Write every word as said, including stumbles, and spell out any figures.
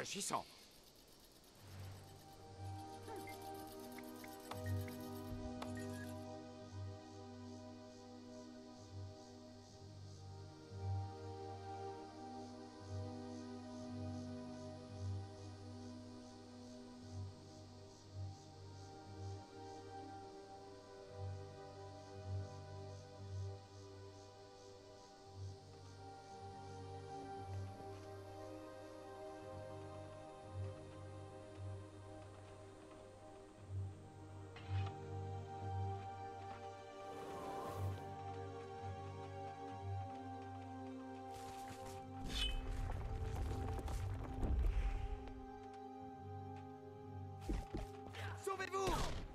monster she saw. Sauvez-vous!